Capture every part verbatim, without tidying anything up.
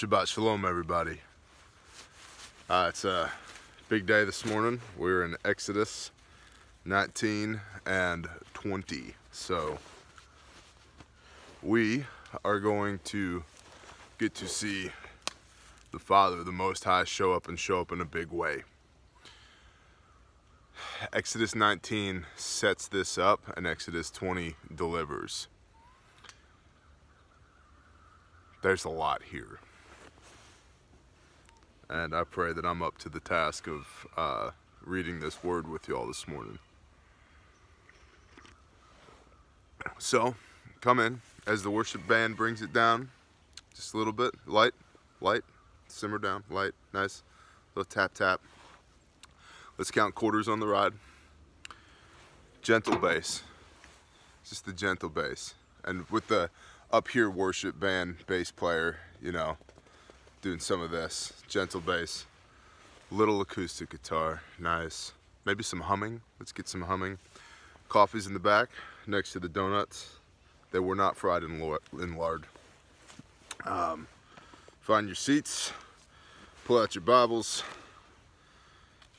Shabbat Shalom, everybody. Uh, it's a big day this morning. We're in Exodus nineteen and twenty. So we are going to get to see the Father, the Most High, show up and show up in a big way. Exodus nineteen sets this up, and Exodus twenty delivers. There's a lot here, and I pray that I'm up to the task of uh, reading this word with you all this morning. So, come in as the worship band brings it down, just a little bit, light, light, simmer down, light, nice, little tap tap. Let's count quarters on the ride. Gentle bass, just the gentle bass, and with the up here worship band bass player, you know, doing some of this gentle bass, little acoustic guitar, nice, maybe some humming. Let's get some humming. Coffee's in the back next to the donuts. They were not fried in lard. Um, find your seats, pull out your Bibles.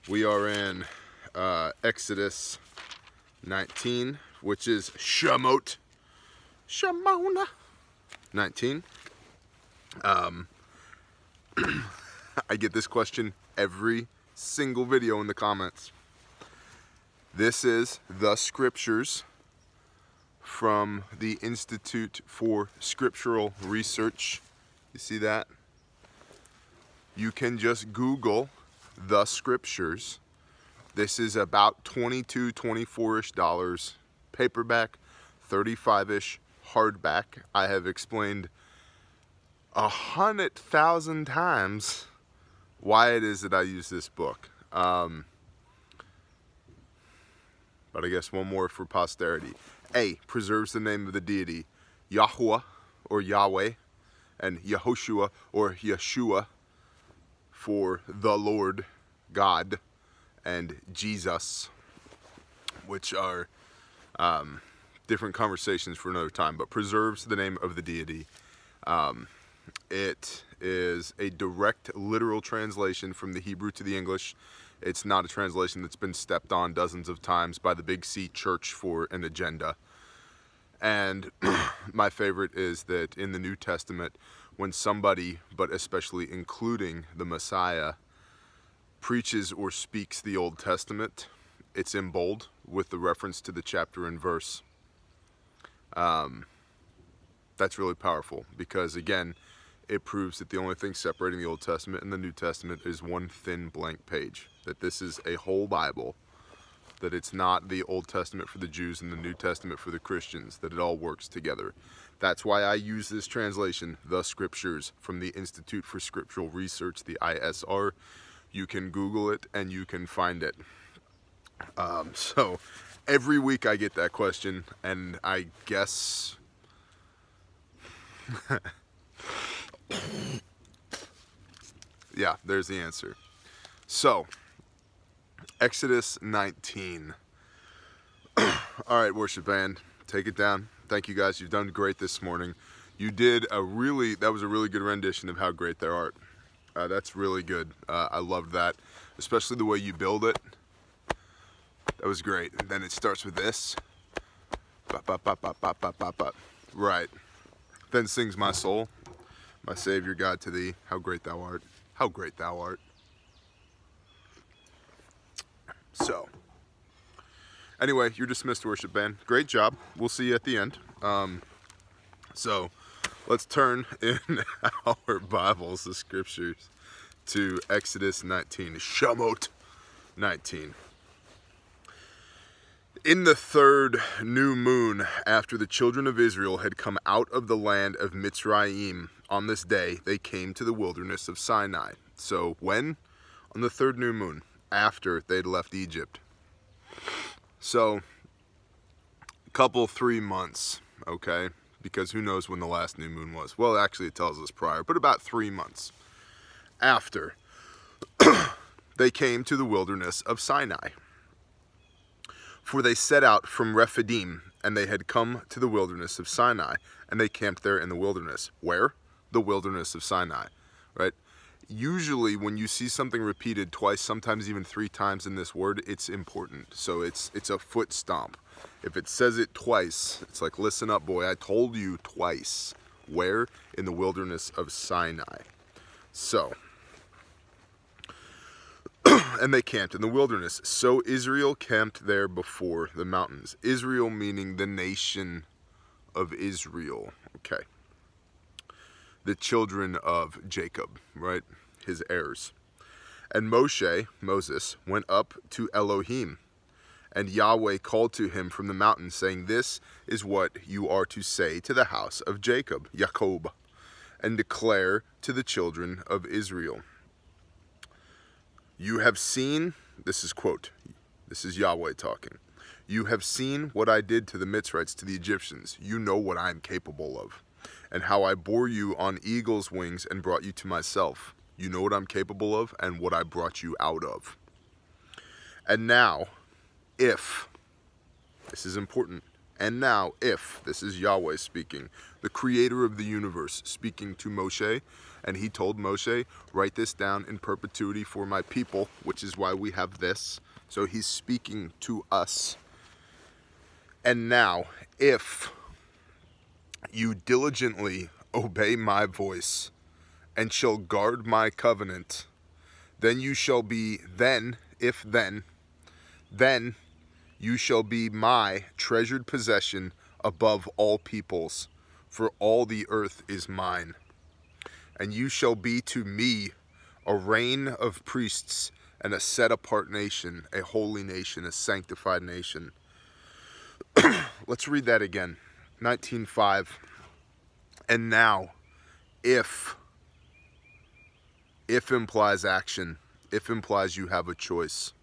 We are in uh, Exodus nineteen, which is Shemot, Shemona nineteen. Um, I get this question every single video in the comments. This is The Scriptures from the Institute for Scriptural Research. You see that? You can just Google The Scriptures. This is about twenty-two, twenty-four-ish dollars paperback, thirty-five-ish hardback. I have explained a hundred thousand times why it is that I use this book. Um, but I guess one more for posterity. A, preserves the name of the deity, Yahuwah or Yahweh, and Yehoshua or Yeshua for the Lord God, and Jesus, which are um, different conversations for another time, but preserves the name of the deity. Um, it is a direct literal translation from the Hebrew to the English. It's not a translation that's been stepped on dozens of times by the Big C Church for an agenda. And my favorite is that in the New Testament, when somebody, but especially including the Messiah, preaches or speaks the Old Testament, it's in bold with the reference to the chapter and verse. Um, that's really powerful because, again, it proves that the only thing separating the Old Testament and the New Testament is one thin blank page, that this is a whole Bible, that it's not the Old Testament for the Jews and the New Testament for the Christians, that it all works together. That's why I use this translation, The Scriptures, from the Institute for Scriptural Research, the I S R. You can Google it and you can find it. Um, so every week I get that question, and I guess yeah, there's the answer. So Exodus nineteen. All right, worship band, take it down. Thank you guys. You've done great this morning. You did a really, that was a really good rendition of How Great Thou Art. Uh, that's really good. Uh, I loved that, especially the way you build it. That was great. And then it starts with this. Bop, bop, bop, bop, bop, bop, bop, bop. Right. Then sings my soul, my Savior God, to thee. How great thou art. How great thou art. So, anyway, you're dismissed, worship band. Great job. We'll see you at the end. Um, so, let's turn in our Bibles, the Scriptures, to Exodus nineteen, Shemot nineteen. In the third new moon, after the children of Israel had come out of the land of Mitzrayim, on this day they came to the wilderness of Sinai. So when? On the third new moon, after they'd left Egypt. So, a couple, three months, okay? Because who knows when the last new moon was. Well, actually it tells us prior, but about three months after they came to the wilderness of Sinai. For they set out from Rephidim, and they had come to the wilderness of Sinai, and they camped there in the wilderness. Where? The wilderness of Sinai. right? Usually when you see something repeated twice, sometimes even three times in this word, it's important. So it's it's a foot stomp. If it says it twice, it's like, listen up, boy, I told you twice. Where? In the wilderness of Sinai. So, and they camped in the wilderness. So Israel camped there before the mountains. Israel meaning the nation of Israel. Okay. The children of Jacob, right? His heirs. And Moshe, Moses, went up to Elohim. And Yahweh called to him from the mountain, saying, this is what you are to say to the house of Jacob, Yaqob, and declare to the children of Israel. You have seen, this is quote, this is Yahweh talking. You have seen what I did to the Mitzrites, to the Egyptians. You know what I am capable of, and how I bore you on eagle's wings and brought you to myself. You know what I'm capable of and what I brought you out of. And now, if, this is important, and now if, this is Yahweh speaking, the creator of the universe speaking to Moshe, and he told Moshe, write this down in perpetuity for my people, which is why we have this. So he's speaking to us. And now, if you diligently obey my voice and shall guard my covenant, then you shall be, then, if then, then you shall be my treasured possession above all peoples, for all the earth is mine. And you shall be to me a reign of priests and a set-apart nation, a holy nation, a sanctified nation. Let's read that again. nineteen five. And now, if, if implies action, if implies you have a choice.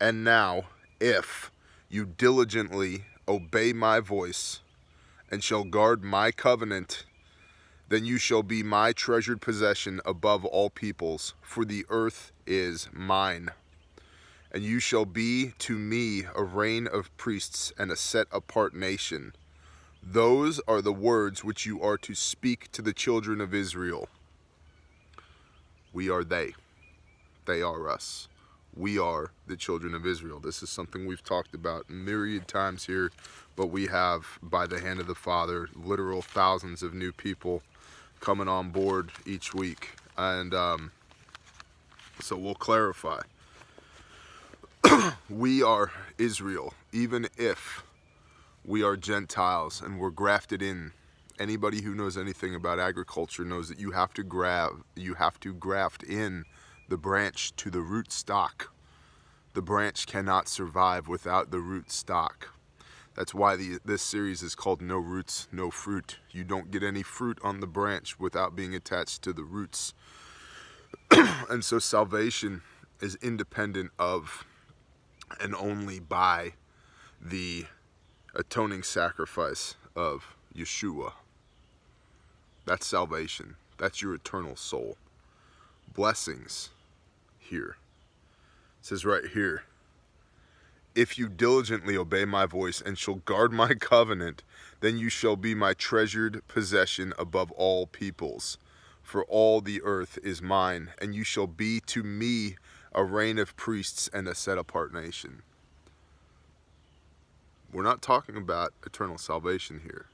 And now, if you diligently obey my voice and shall guard my covenant, then you shall be my treasured possession above all peoples, for the earth is mine. And you shall be to me a reign of priests and a set-apart nation. Those are the words which you are to speak to the children of Israel. We are they. They are us. We are the children of Israel. This is something we've talked about myriad times here, but we have, by the hand of the Father, literal thousands of new people coming on board each week. And um, so we'll clarify. We are Israel, even if we are Gentiles and we're grafted in. Anybody who knows anything about agriculture knows that you have to grab, you have to graft in the branch to the root stock. The branch cannot survive without the root stock. That's why the, this series is called No Roots, No Fruit. You don't get any fruit on the branch without being attached to the roots. And so salvation is independent of and only by the atoning sacrifice of Yeshua. That's salvation. That's your eternal soul. Blessings. Here. It says right here, if you diligently obey my voice and shall guard my covenant, then you shall be my treasured possession above all peoples, for all the earth is mine, and you shall be to me a reign of priests and a set-apart nation. We're not talking about eternal salvation here.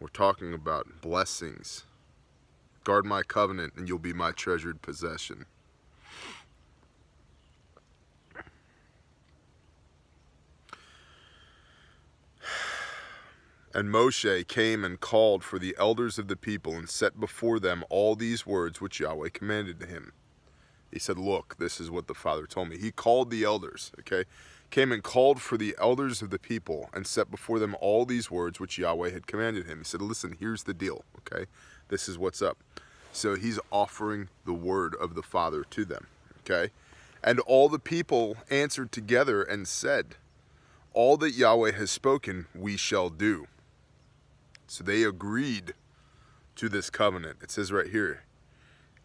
We're talking about blessings. Guard my covenant and you'll be my treasured possession. And Moshe came and called for the elders of the people and set before them all these words which Yahweh commanded to him. He said, look, this is what the Father told me. He called the elders, okay? Came and called for the elders of the people and set before them all these words which Yahweh had commanded him. He said, listen, here's the deal, okay? This is what's up. So he's offering the word of the Father to them, okay? And all the people answered together and said, all that Yahweh has spoken, we shall do. So they agreed to this covenant. It says right here,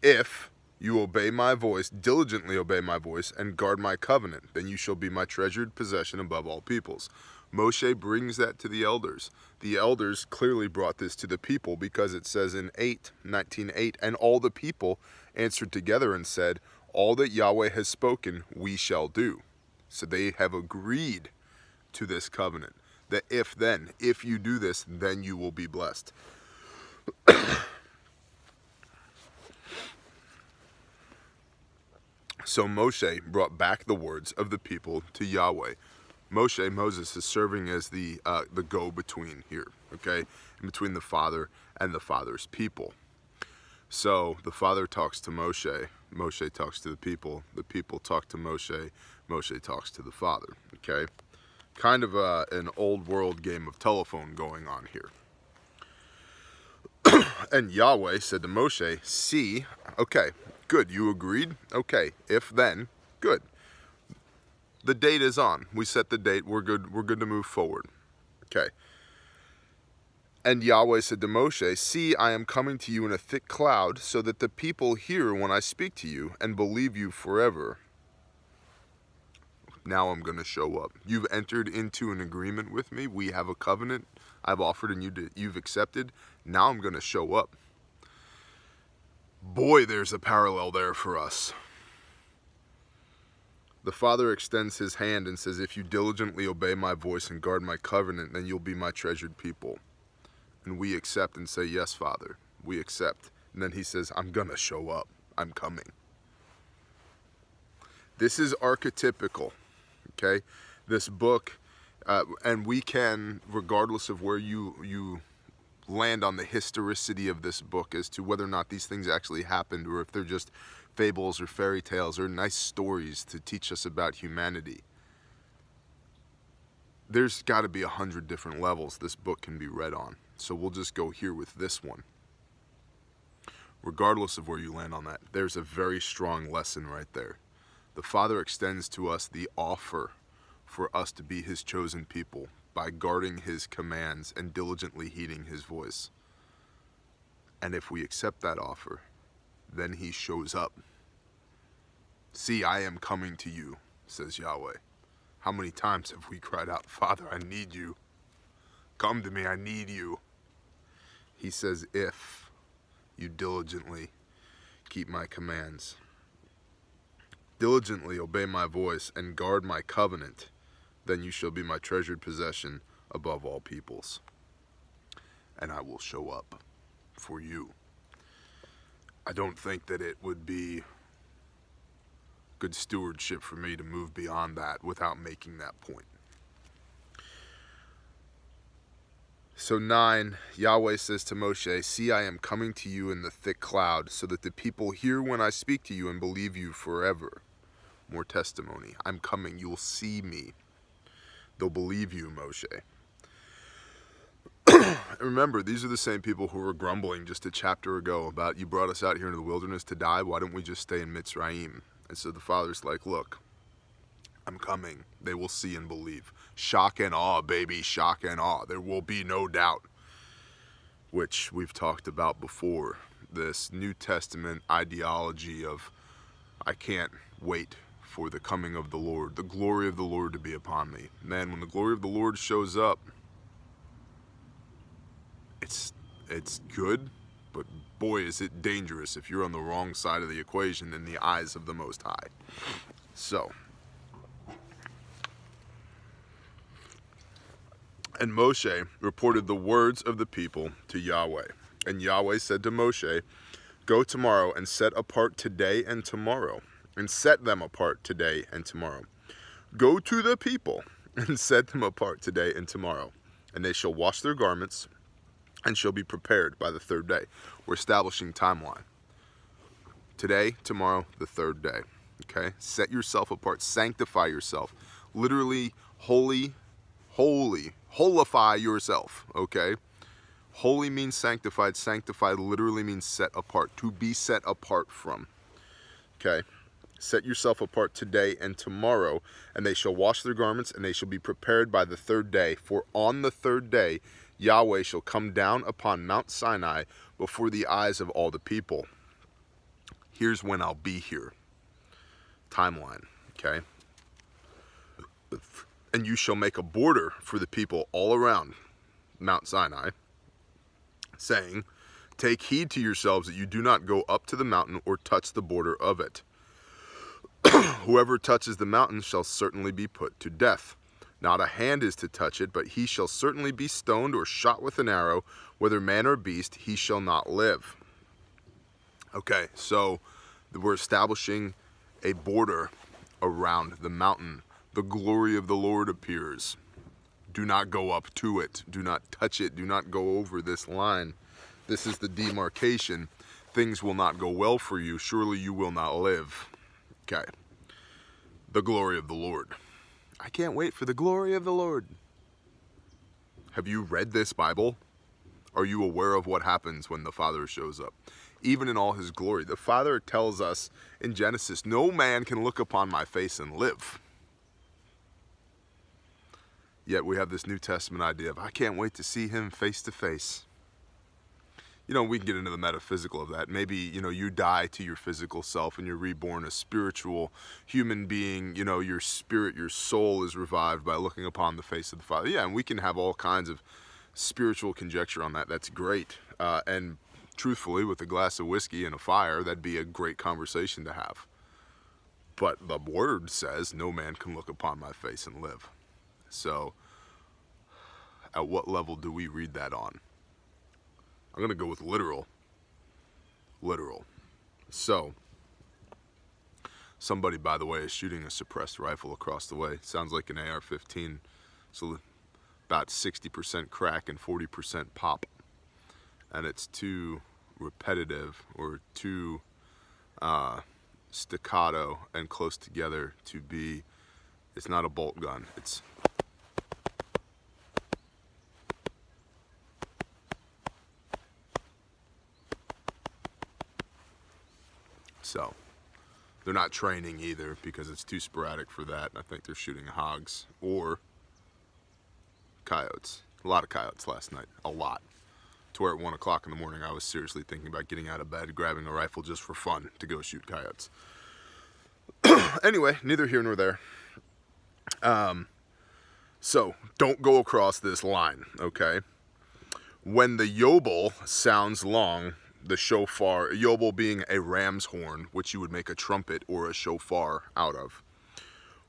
if you obey my voice, diligently obey my voice, and guard my covenant, then you shall be my treasured possession above all peoples, Moshe brings that to the elders. The elders clearly brought this to the people, because it says in eight, nineteen eight, and all the people answered together and said, all that Yahweh has spoken, we shall do. So they have agreed to this covenant, that if then, if you do this, then you will be blessed. So Moshe brought back the words of the people to Yahweh. Moshe, Moses, is serving as the, uh, the go-between here, okay? In between the Father and the Father's people. So the Father talks to Moshe. Moshe talks to the people. The people talk to Moshe. Moshe talks to the Father, okay? Kind of a, an old-world game of telephone going on here. And Yahweh said to Moshe, see, okay, good, you agreed? Okay, if then, good. The date is on. We set the date. We're good. We're good to move forward. Okay. And Yahweh said to Moshe, see, I am coming to you in a thick cloud, so that the people hear when I speak to you and believe you forever. Now I'm going to show up. You've entered into an agreement with me. We have a covenant I've offered and you did, you've accepted. Now I'm going to show up. Boy, there's a parallel there for us. The Father extends his hand and says, if you diligently obey my voice and guard my covenant, then you'll be my treasured people. And we accept and say, yes, Father, we accept. And then he says, I'm going to show up. I'm coming. This is archetypical, okay? This book, uh, and we can, regardless of where you, you land on the historicity of this book as to whether or not these things actually happened, or if they're just fables or fairy tales or nice stories to teach us about humanity. There's got to be a hundred different levels this book can be read on. So we'll just go here with this one. Regardless of where you land on that, there's a very strong lesson right there. The Father extends to us the offer for us to be his chosen people by guarding his commands and diligently heeding his voice. And if we accept that offer, then he shows up. See, I am coming to you, says Yahweh. How many times have we cried out, Father, I need you. Come to me, I need you. He says, if you diligently keep my commands, diligently obey my voice and guard my covenant, then you shall be my treasured possession above all peoples. And I will show up for you. I don't think that it would be good stewardship for me to move beyond that without making that point. So nine, Yahweh says to Moshe, see, I am coming to you in the thick cloud, so that the people hear when I speak to you and believe you forever. More testimony. I'm coming. You'll see me. They'll believe you, Moshe. Remember, these are the same people who were grumbling just a chapter ago about, you brought us out here into the wilderness to die, why don't we just stay in Mitzrayim? And so the Father's like, look, I'm coming. They will see and believe. Shock and awe, baby, shock and awe. There will be no doubt, which we've talked about before. This New Testament ideology of, I can't wait for the coming of the Lord, the glory of the Lord to be upon me. Man, when the glory of the Lord shows up, It's, it's good, but boy, is it dangerous if you're on the wrong side of the equation in the eyes of the Most High. So, and Moshe reported the words of the people to Yahweh. And Yahweh said to Moshe, go tomorrow and set apart today and tomorrow, and set them apart today and tomorrow. Go to the people and set them apart today and tomorrow, and they shall wash their garments, and shall be prepared by the third day. We're establishing timeline. Today, tomorrow, the third day. Okay? Set yourself apart. Sanctify yourself. Literally, holy, holy, holify yourself. Okay? Holy means sanctified. Sanctified literally means set apart. To be set apart from. Okay? Set yourself apart today and tomorrow, and they shall wash their garments, and they shall be prepared by the third day. For on the third day, Yahweh shall come down upon Mount Sinai before the eyes of all the people. Here's when I'll be here. Timeline, okay? And you shall make a border for the people all around Mount Sinai, saying, take heed to yourselves that you do not go up to the mountain or touch the border of it. Whoever touches the mountain shall certainly be put to death. Not a hand is to touch it, but he shall certainly be stoned or shot with an arrow, whether man or beast, he shall not live. Okay, so we're establishing a border around the mountain. The glory of the Lord appears. Do not go up to it. Do not touch it. Do not go over this line. This is the demarcation. Things will not go well for you. Surely you will not live. Okay. The glory of the Lord. I can't wait for the glory of the Lord. Have you read this Bible? Are you aware of what happens when the Father shows up? Even in all his glory. The Father tells us in Genesis, no man can look upon my face and live. Yet we have this New Testament idea of, I can't wait to see him face to face. You know, we can get into the metaphysical of that. Maybe, you know, you die to your physical self and you're reborn a spiritual human being. You know, your spirit, your soul is revived by looking upon the face of the Father. Yeah, and we can have all kinds of spiritual conjecture on that. That's great. Uh, and truthfully, with a glass of whiskey and a fire, that'd be a great conversation to have. But the Word says, no man can look upon my face and live. So, at what level do we read that on? I'm going to go with literal. Literal. So, somebody, by the way, is shooting a suppressed rifle across the way. Sounds like an A R fifteen. So, about sixty percent crack and forty percent pop. And it's too repetitive or too uh, staccato and close together to be... It's not a bolt gun. It's... So, they're not training either because it's too sporadic for that. I think they're shooting hogs or coyotes. A lot of coyotes last night. A lot. To where at one o'clock in the morning I was seriously thinking about getting out of bed, grabbing a rifle just for fun to go shoot coyotes. Anyway, neither here nor there. Um, so, don't go across this line, okay? When the yobel sounds long, the shofar, yobel being a ram's horn, which you would make a trumpet or a shofar out of.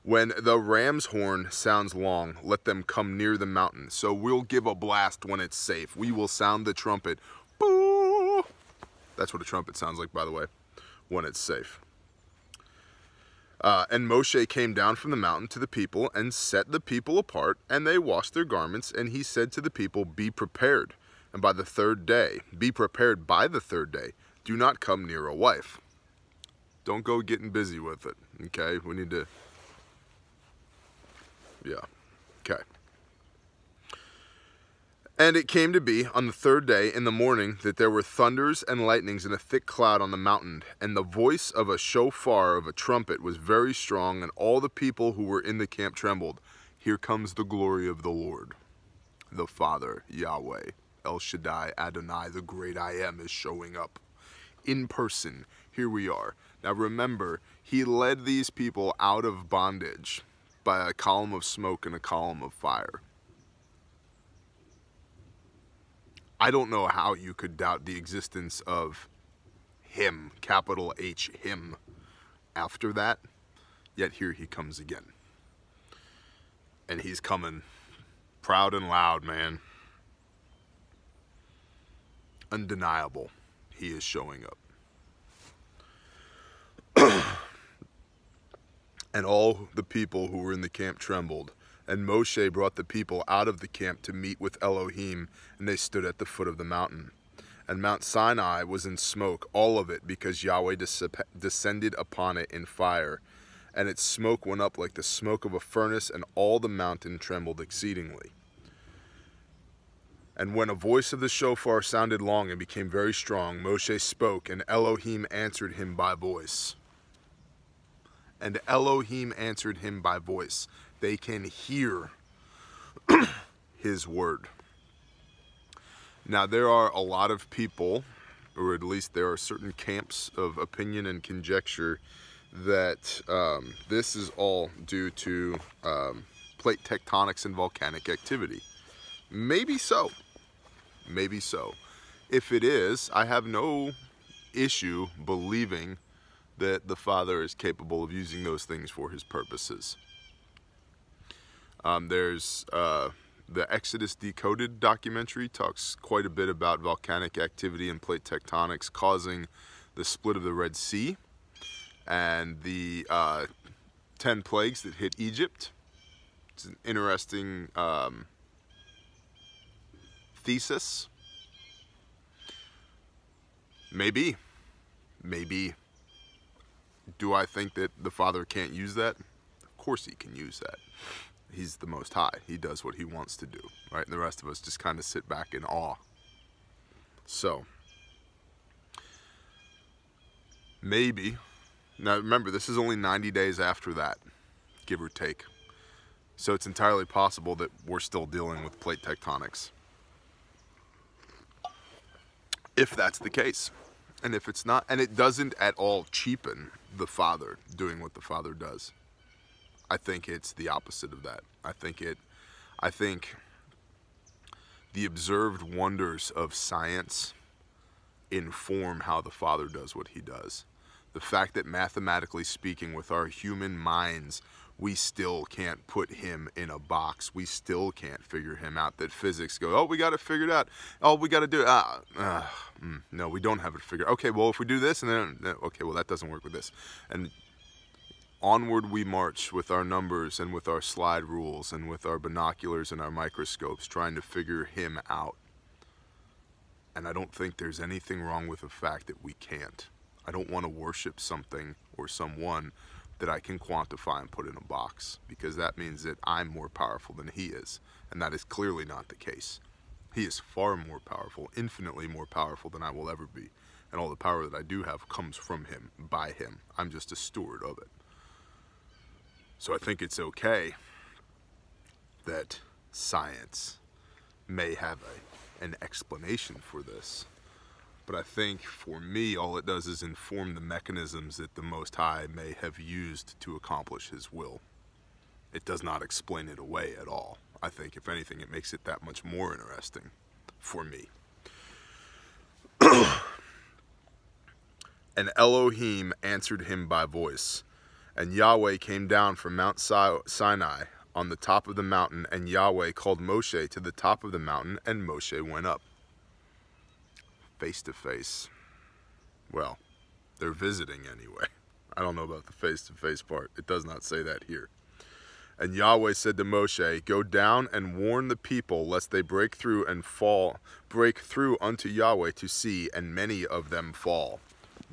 When the ram's horn sounds long, let them come near the mountain. So we'll give a blast when it's safe. We will sound the trumpet. Boo! That's what a trumpet sounds like, by the way, when it's safe. Uh, and Moshe came down from the mountain to the people and set the people apart, and they washed their garments. And he said to the people, be prepared. And by the third day, be prepared by the third day. Do not come near a wife. Don't go getting busy with it. Okay, we need to... Yeah, okay. And it came to be on the third day in the morning that there were thunders and lightnings and a thick cloud on the mountain. And the voice of a shofar, of a trumpet, was very strong, and all the people who were in the camp trembled. Here comes the glory of the Lord, the Father, Yahweh, El Shaddai, Adonai, the great I am, is showing up in person. Here we are. Now remember, he led these people out of bondage by a column of smoke and a column of fire. I don't know how you could doubt the existence of him, capital H, him, after that, yet here he comes again. And he's coming proud and loud, man. Undeniable, he is showing up. And all the people who were in the camp trembled. And Moshe brought the people out of the camp to meet with Elohim, and they stood at the foot of the mountain. And Mount Sinai was in smoke, all of it, because Yahweh descended upon it in fire. And its smoke went up like the smoke of a furnace, and all the mountain trembled exceedingly. And when a voice of the shofar sounded long and became very strong, Moshe spoke, and Elohim answered him by voice. And Elohim answered him by voice. They can hear his word. Now, there are a lot of people, or at least there are certain camps of opinion and conjecture, that um, this is all due to um, plate tectonics and volcanic activity? Maybe so. Maybe so. If it is, I have no issue believing that the Father is capable of using those things for his purposes. Um, there's uh, the Exodus Decoded documentary talks quite a bit about volcanic activity and plate tectonics causing the split of the Red Sea and the uh, ten plagues that hit Egypt. It's an interesting um, thesis. Maybe. Maybe. Do I think that the Father can't use that? Of course he can use that. He's the Most High. He does what he wants to do, right? And the rest of us just kind of sit back in awe. So, maybe. Now remember, this is only ninety days after that, give or take. So it's entirely possible that we're still dealing with plate tectonics. If that's the case. And if it's not, and it doesn't at all cheapen the Father doing what the Father does. I think it's the opposite of that. I think it, I think the observed wonders of science inform how the Father does what he does. The fact that mathematically speaking, with our human minds, we still can't put him in a box. We still can't figure him out. That physics go, oh, we got it figured out. Oh, we got to do it. Ah, ah, mm, no, we don't have it figured out. Okay, well, if we do this, and then, okay, well, that doesn't work with this. And onward we march with our numbers and with our slide rules and with our binoculars and our microscopes trying to figure him out. And I don't think there's anything wrong with the fact that we can't. I don't want to worship something or someone that I can quantify and put in a box, because that means that I'm more powerful than he is, and that is clearly not the case. He is far more powerful, infinitely more powerful than I will ever be, and all the power that I do have comes from him, by him. I'm just a steward of it. So I think it's okay that science may have a, an explanation for this. But I think, for me, all it does is inform the mechanisms that the Most High may have used to accomplish his will. It does not explain it away at all. I think, if anything, it makes it that much more interesting for me. And Elohim answered him by voice. And Yahweh came down from Mount Sinai on the top of the mountain, and Yahweh called Moshe to the top of the mountain, and Moshe went up. Face to face. Well, they're visiting anyway. I don't know about the face to face part. It does not say that here. And Yahweh said to Moshe, go down and warn the people, lest they break through and fall, break through unto Yahweh to see, and many of them fall.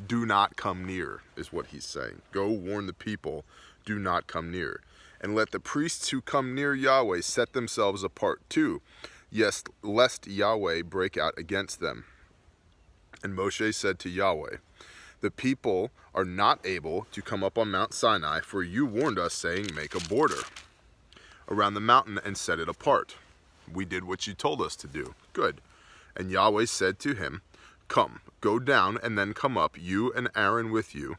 Do not come near, is what he's saying. Go warn the people, do not come near. And let the priests who come near Yahweh set themselves apart too, yes, lest Yahweh break out against them. And Moshe said to Yahweh, the people are not able to come up on Mount Sinai, for you warned us, saying, make a border around the mountain and set it apart. We did what you told us to do. Good. And Yahweh said to him, come, go down and then come up, you and Aaron with you.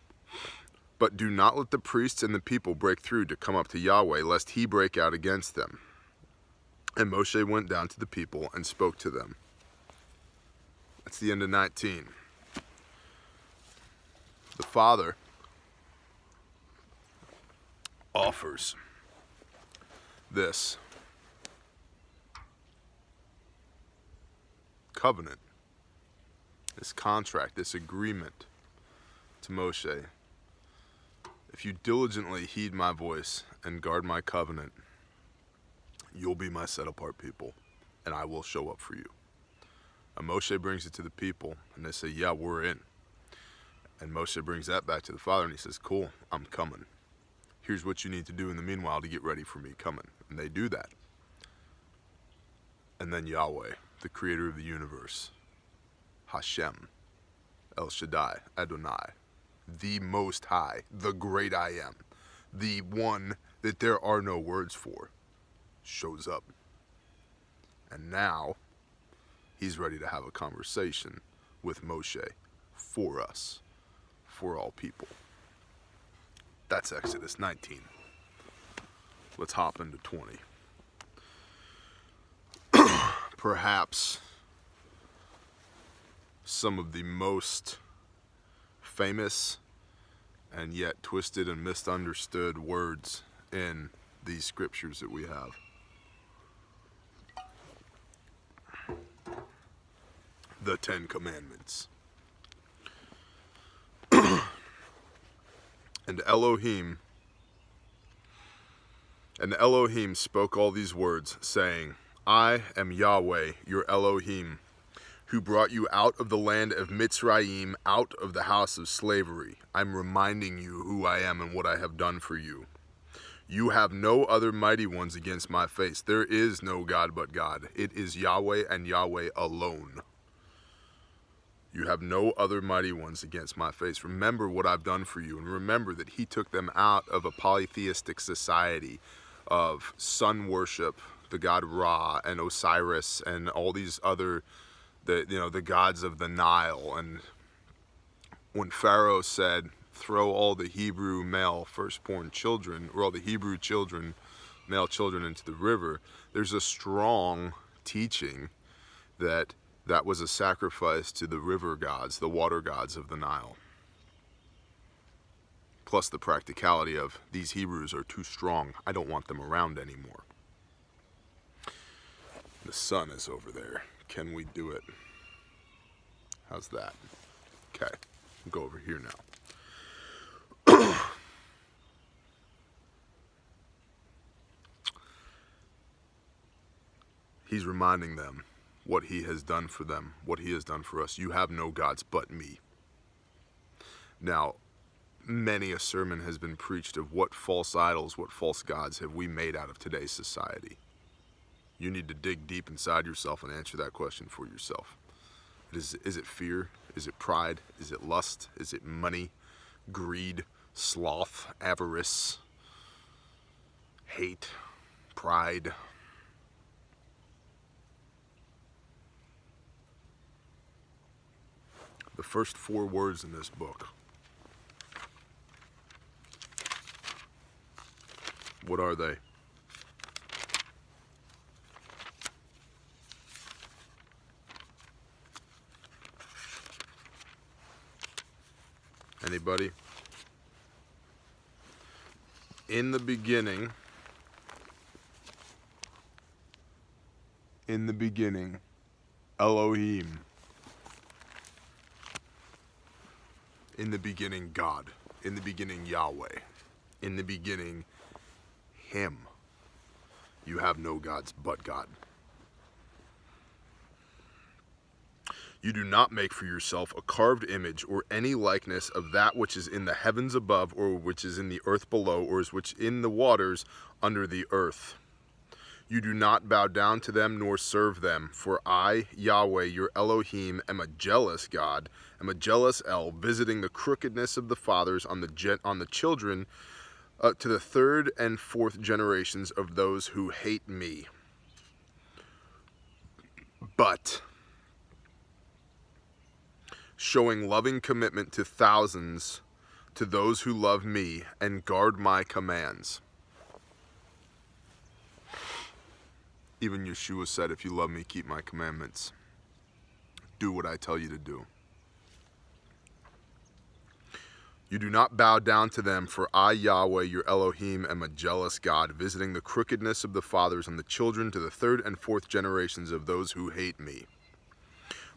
But do not let the priests and the people break through to come up to Yahweh, lest he break out against them. And Moshe went down to the people and spoke to them. That's the end of nineteen. The Father offers this covenant, this contract, this agreement to Moshe. If you diligently heed my voice and guard my covenant, you'll be my set apart people, and I will show up for you. And Moshe brings it to the people, and they say, yeah, we're in. And Moshe brings that back to the Father, and he says, cool, I'm coming. Here's what you need to do in the meanwhile to get ready for me coming. And they do that. And then Yahweh, the creator of the universe, Hashem, El Shaddai, Adonai, the Most High, the great I Am, the one that there are no words for, shows up. And now he's ready to have a conversation with Moshe for us, for all people. That's Exodus nineteen. Let's hop into twenty. Perhaps some of the most famous and yet twisted and misunderstood words in these scriptures that we have. The Ten Commandments. And Elohim, and Elohim spoke all these words, saying, I am Yahweh, your Elohim, who brought you out of the land of Mitzrayim, out of the house of slavery. I'm reminding you who I am and what I have done for you. You have no other mighty ones against my face. There is no God but God. It is Yahweh and Yahweh alone. You have no other mighty ones against my face. Remember what I've done for you, and remember that he took them out of a polytheistic society of sun worship, the god Ra and Osiris and all these other, the you know, the gods of the Nile. And when Pharaoh said, throw all the Hebrew male firstborn children, or all the Hebrew children, male children into the river, there's a strong teaching that that was a sacrifice to the river gods, the water gods of the Nile. Plus the practicality of, these Hebrews are too strong. I don't want them around anymore. The sun is over there. Can we do it? How's that? Okay, we'll go over here now. He's reminding them what he has done for them, what he has done for us. You have no gods but me. Now, many a sermon has been preached of what false idols, what false gods have we made out of today's society. You need to dig deep inside yourself and answer that question for yourself. Is, is it fear? Is it pride? Is it lust? Is it money? Greed? Sloth? Avarice? Hate? Pride? The first four words in this book, what are they? Anybody? In the beginning, in the beginning, Elohim. In the beginning, God. In the beginning, Yahweh. In the beginning, Him. You have no gods but God. You do not make for yourself a carved image or any likeness of that which is in the heavens above, or which is in the earth below, or is which in the waters under the earth. You do not bow down to them nor serve them, for I, Yahweh, your Elohim, am a jealous God, am a jealous El, visiting the crookedness of the fathers on the gen on the children uh, to the third and fourth generations of those who hate me. But showing loving commitment to thousands, to those who love me and guard my commands. Even Yeshua said, if you love me, keep my commandments. Do what I tell you to do. You do not bow down to them, for I, Yahweh, your Elohim, am a jealous God, visiting the crookedness of the fathers and the children to the third and fourth generations of those who hate me.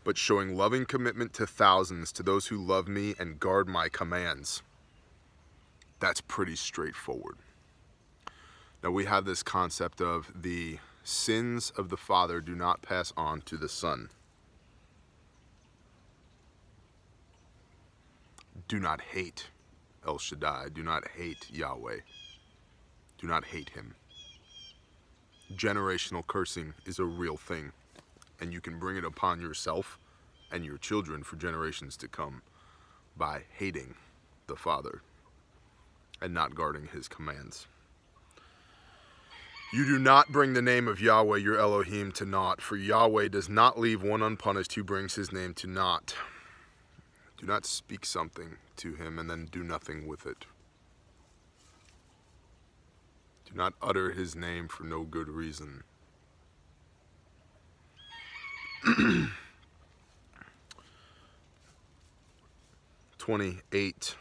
But showing loving commitment to thousands, to those who love me and guard my commands. That's pretty straightforward. Now we have this concept of the sins of the father do not pass on to the son. Do not hate El Shaddai. Do not hate Yahweh. Do not hate him. Generational cursing is a real thing, and you can bring it upon yourself and your children for generations to come by hating the father and not guarding his commands. You do not bring the name of Yahweh, your Elohim, to naught, for Yahweh does not leave one unpunished who brings his name to naught. Do not speak something to him and then do nothing with it. Do not utter his name for no good reason. twenty-eight.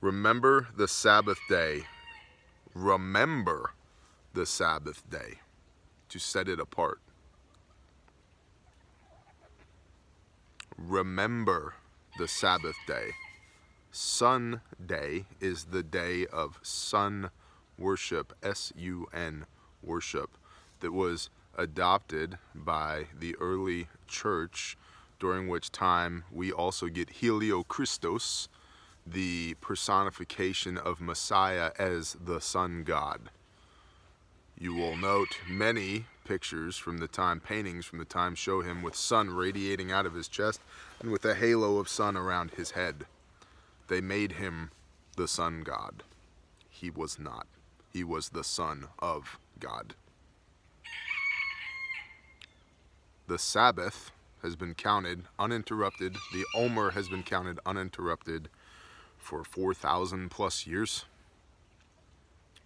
Remember the Sabbath day. Remember the Sabbath day to set it apart. Remember the Sabbath day. Sunday is the day of sun worship, S U N worship, that was adopted by the early church, during which time we also get Heliochristos, the personification of Messiah as the sun god. You will note many pictures from the time, paintings from the time, show him with sun radiating out of his chest and with a halo of sun around his head. They made him the sun god. He was not. He was the son of God. The Sabbath has been counted uninterrupted. The Omer has been counted uninterrupted for four thousand plus years.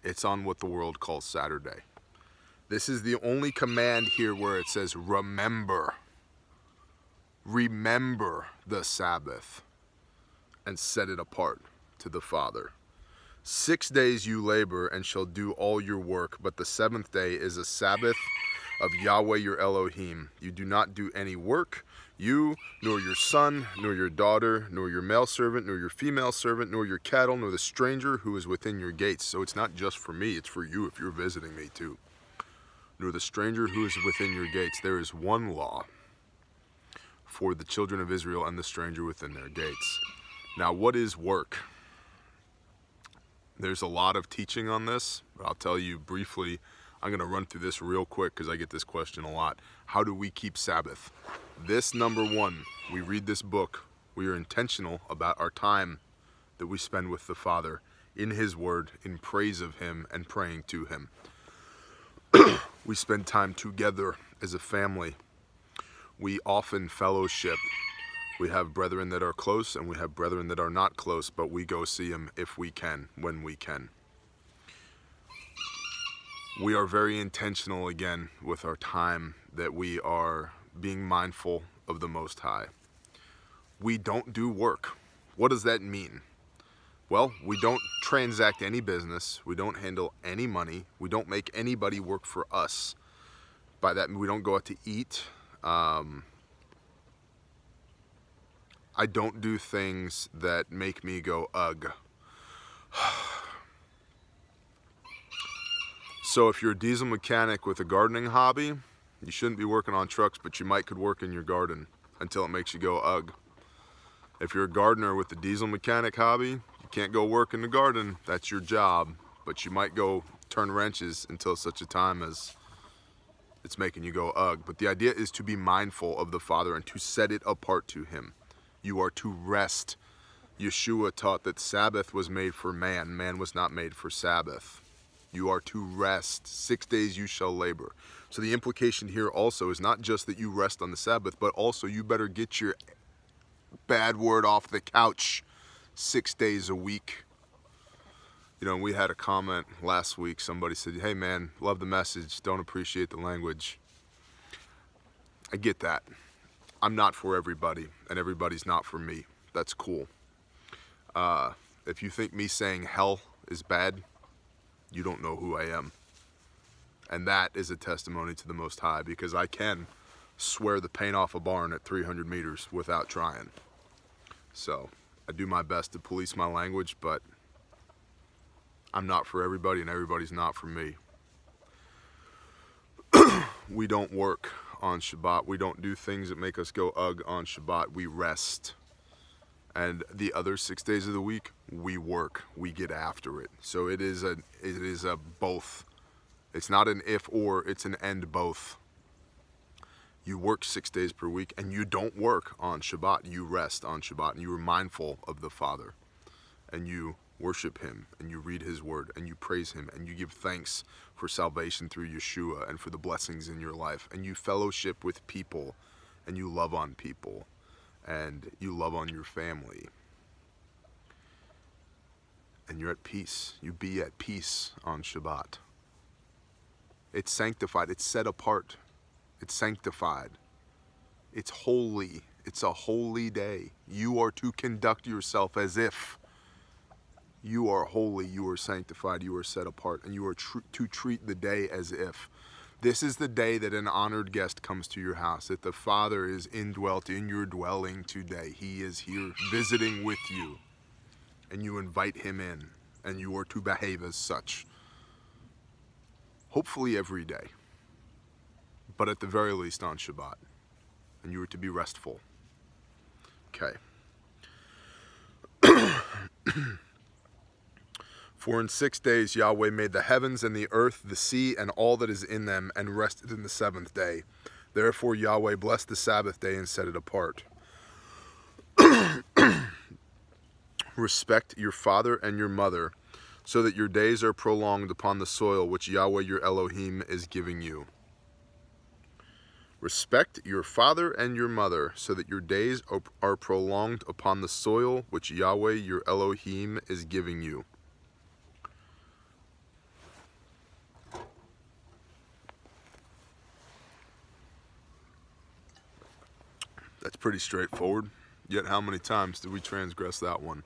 It's on what the world calls Saturday. This is the only command here where it says remember. Remember the Sabbath and set it apart to the Father. Six days you labor and shall do all your work, but the seventh day is a Sabbath of Yahweh your Elohim. You do not do any work, you, nor your son, nor your daughter, nor your male servant, nor your female servant, nor your cattle, nor the stranger who is within your gates. So it's not just for me, it's for you if you're visiting me too. Nor the stranger who is within your gates. There is one law for the children of Israel and the stranger within their gates. Now, what is work? There's a lot of teaching on this, but I'll tell you briefly. I'm going to run through this real quick because I get this question a lot. How do we keep Sabbath? This, number one, we read this book. We are intentional about our time that we spend with the Father in His Word, in praise of Him and praying to Him. We spend time together as a family. We often fellowship. We have brethren that are close and we have brethren that are not close, but we go see them if we can, when we can. We are very intentional again with our time, that we are being mindful of the Most High. We don't do work. What does that mean? Well, we don't transact any business. We don't handle any money. We don't make anybody work for us. By that, we don't go out to eat. Um, I don't do things that make me go, ugh. So if you're a diesel mechanic with a gardening hobby, you shouldn't be working on trucks, but you might could work in your garden until it makes you go, ugh. If you're a gardener with a diesel mechanic hobby, you can't go work in the garden. That's your job. But you might go turn wrenches until such a time as it's making you go, ugh. But the idea is to be mindful of the Father and to set it apart to Him. You are to rest. Yeshua taught that Sabbath was made for man. Man was not made for Sabbath. You are to rest. Six days you shall labor. So the implication here also is not just that you rest on the Sabbath, but also you better get your bad word off the couch six days a week. You know, we had a comment last week. Somebody said, hey man, love the message, don't appreciate the language. I get that. I'm not for everybody, and everybody's not for me. That's cool. Uh, if you think me saying hell is bad, you don't know who I am. And that is a testimony to the Most High, because I can swear the paint off a barn at three hundred meters without trying. So I do my best to police my language, but I'm not for everybody and everybody's not for me. We don't work on Shabbat. We don't do things that make us go ugh on Shabbat. We rest. And the other six days of the week, we work, we get after it. So it is a, it is a both. It's not an if or, it's an and both. You work six days per week and you don't work on Shabbat. You rest on Shabbat and you are mindful of the Father. And you worship Him and you read His Word and you praise Him and you give thanks for salvation through Yeshua and for the blessings in your life. And you fellowship with people and you love on people. And you love on your family. and you're at peace. You be at peace on Shabbat. It's sanctified. It's set apart. It's sanctified. It's holy. It's a holy day. You are to conduct yourself as if you are holy, you are sanctified, you are set apart, and you are tr to treat the day as if. This is the day that an honored guest comes to your house, that the Father is indwelt in your dwelling today. He is here visiting with you, and you invite him in, and you are to behave as such. Hopefully every day, but at the very least on Shabbat, and you are to be restful. Okay. For in six days Yahweh made the heavens and the earth, the sea, and all that is in them, and rested in the seventh day. Therefore Yahweh blessed the Sabbath day and set it apart. Respect your father and your mother, so that your days are prolonged upon the soil which Yahweh your Elohim is giving you. Respect your father and your mother, so that your days are prolonged upon the soil which Yahweh your Elohim is giving you. That's pretty straightforward, yet how many times did we transgress that one?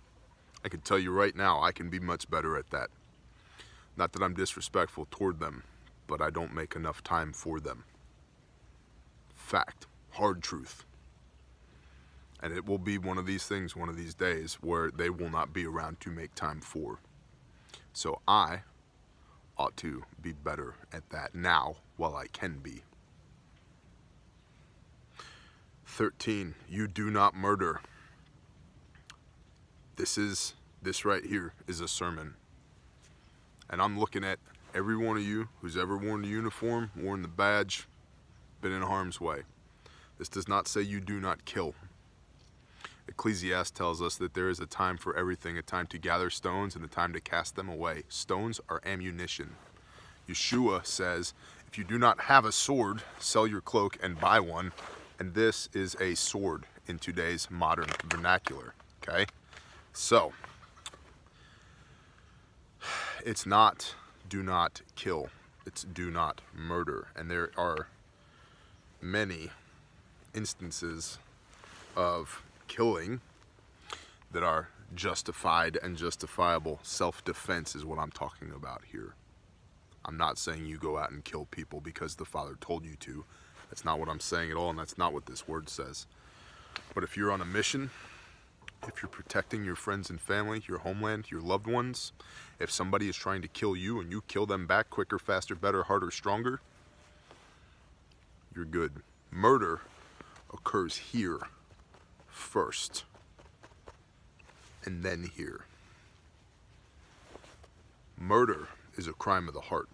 I can tell you right now, I can be much better at that. Not that I'm disrespectful toward them, but I don't make enough time for them. Fact, hard truth. And it will be one of these things, one of these days, where they will not be around to make time for. So I ought to be better at that now while I can be. thirteen. You do not murder. This is, this right here is a sermon. And I'm looking at every one of you who's ever worn the uniform, worn the badge, been in harm's way. This does not say you do not kill. Ecclesiastes tells us that there is a time for everything, a time to gather stones and a time to cast them away. Stones are ammunition. Yeshua says, if you do not have a sword, sell your cloak and buy one. And this is a sword in today's modern vernacular, okay? So, it's not do not kill, it's do not murder. And there are many instances of killing that are justified and justifiable. Self-defense is what I'm talking about here. I'm not saying you go out and kill people because the Father told you to. That's not what I'm saying at all, and that's not what this word says. But if you're on a mission, if you're protecting your friends and family, your homeland, your loved ones, if somebody is trying to kill you and you kill them back quicker, faster, better, harder, stronger, you're good. Murder occurs here first, and then here. Murder is a crime of the heart.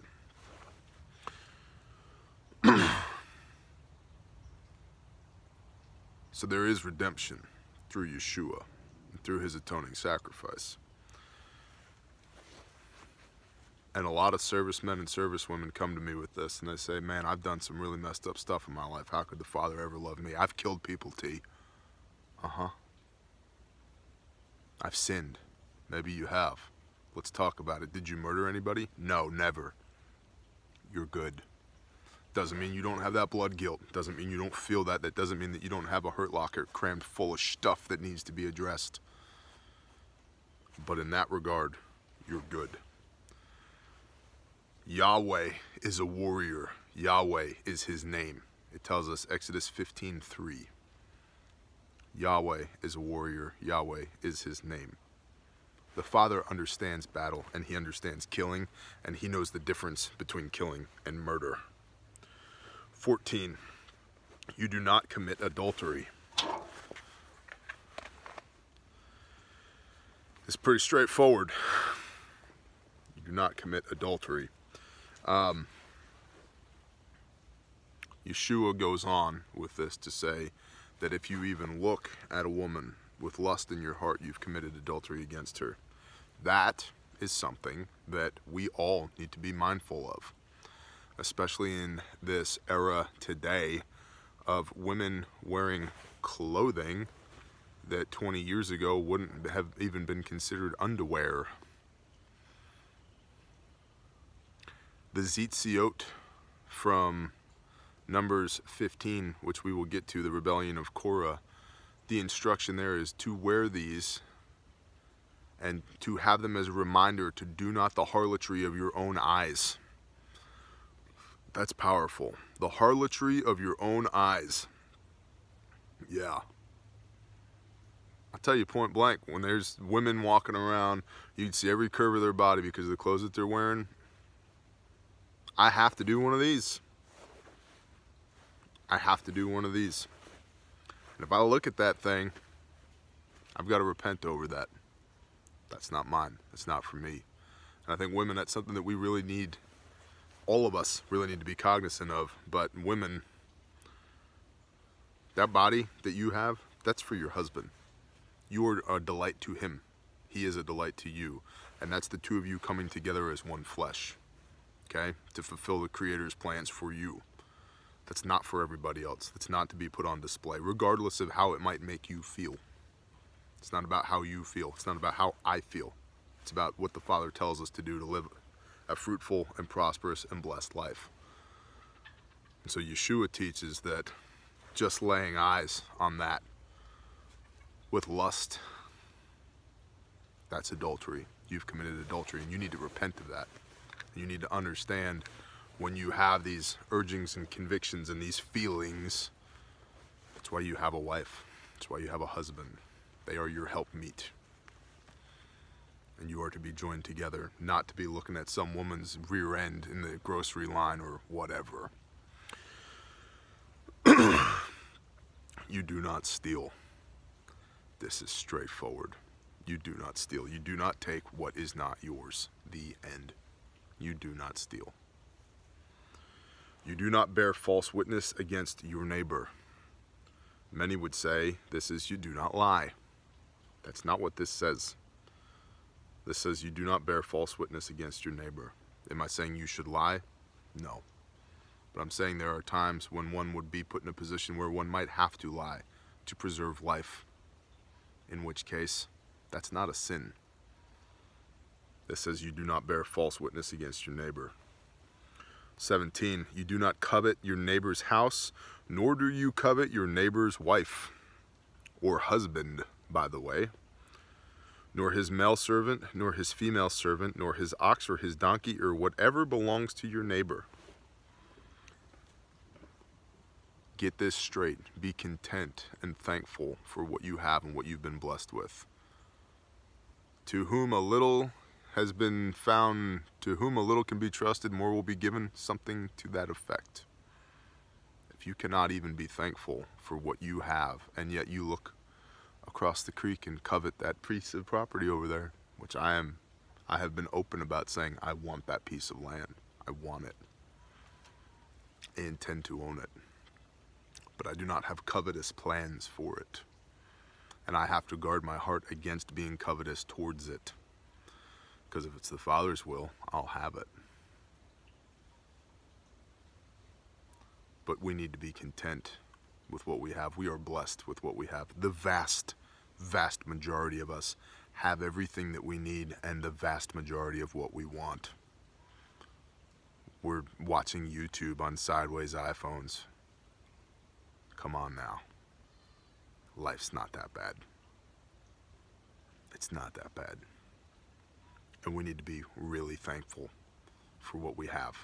So there is redemption through Yeshua, and through his atoning sacrifice. And a lot of servicemen and servicewomen come to me with this, and they say, man, I've done some really messed up stuff in my life. How could the Father ever love me? I've killed people, T. Uh-huh. I've sinned. Maybe you have. Let's talk about it. Did you murder anybody? No, never. You're good. Doesn't mean you don't have that blood guilt. Doesn't mean you don't feel that. That doesn't mean that you don't have a hurt locker crammed full of stuff that needs to be addressed. But in that regard, you're good. Yahweh is a warrior. Yahweh is his name. It tells us Exodus fifteen three. Yahweh is a warrior. Yahweh is his name. The Father understands battle, and he understands killing, and he knows the difference between killing and murder. fourteen. You do not commit adultery. It's pretty straightforward. You do not commit adultery. Um, Yeshua goes on with this to say that if you even look at a woman with lust in your heart, you've committed adultery against her. That is something that we all need to be mindful of, especially in this era today of women wearing clothing that twenty years ago wouldn't have even been considered underwear. the Zitziot from Numbers fifteen, which we will get to, the rebellion of Korah, the instruction there is to wear these and to have them as a reminder to do not the harlotry of your own eyes. That's powerful. The harlotry of your own eyes. Yeah. I'll tell you point blank, when there's women walking around, you'd see every curve of their body because of the clothes that they're wearing. I have to do one of these. I have to do one of these. And if I look at that thing, I've got to repent over that. That's not mine. That's not for me. And I think women, that's something that we really need, all of us really need to be cognizant of. But women, that body that you have, that's for your husband. You are a delight to him. He is a delight to you. And that's the two of you coming together as one flesh, okay, to fulfill the Creator's plans for you. That's not for everybody else. That's not to be put on display, regardless of how it might make you feel. It's not about how you feel. It's not about how I feel. It's about what the Father tells us to do to live a fruitful and prosperous and blessed life. And so Yeshua teaches that just laying eyes on that with lust, that's adultery. You've committed adultery, and you need to repent of that. You need to understand when you have these urgings and convictions and these feelings, that's why you have a wife. That's why you have a husband. They are your helpmeet. And you are to be joined together, not to be looking at some woman's rear end in the grocery line or whatever. You do not steal. This is straightforward. You do not steal. You do not take what is not yours. The end. You do not steal. You do not bear false witness against your neighbor. Many would say this is you do not lie. That's not what this says. This says you do not bear false witness against your neighbor. Am I saying you should lie? No. But I'm saying there are times when one would be put in a position where one might have to lie to preserve life. In which case, that's not a sin. This says you do not bear false witness against your neighbor. seventeen, you do not covet your neighbor's house, nor do you covet your neighbor's wife, or husband, by the way, nor his male servant, nor his female servant, nor his ox or his donkey, or whatever belongs to your neighbor. Get this straight. Be content and thankful for what you have and what you've been blessed with. To whom a little has been found, to whom a little can be trusted, more will be given, something to that effect. If you cannot even be thankful for what you have, and yet you look across the creek and covet that piece of property over there, which I am, I have been open about saying, I want that piece of land. I want it. I intend to own it. But I do not have covetous plans for it. And I have to guard my heart against being covetous towards it. Because if it's the Father's will, I'll have it. But we need to be content with what we have. We are blessed with what we have. The vast, vast majority of us have everything that we need and the vast majority of what we want. We're watching YouTube on sideways iPhones. Come on now. Life's not that bad. It's not that bad. And we need to be really thankful for what we have.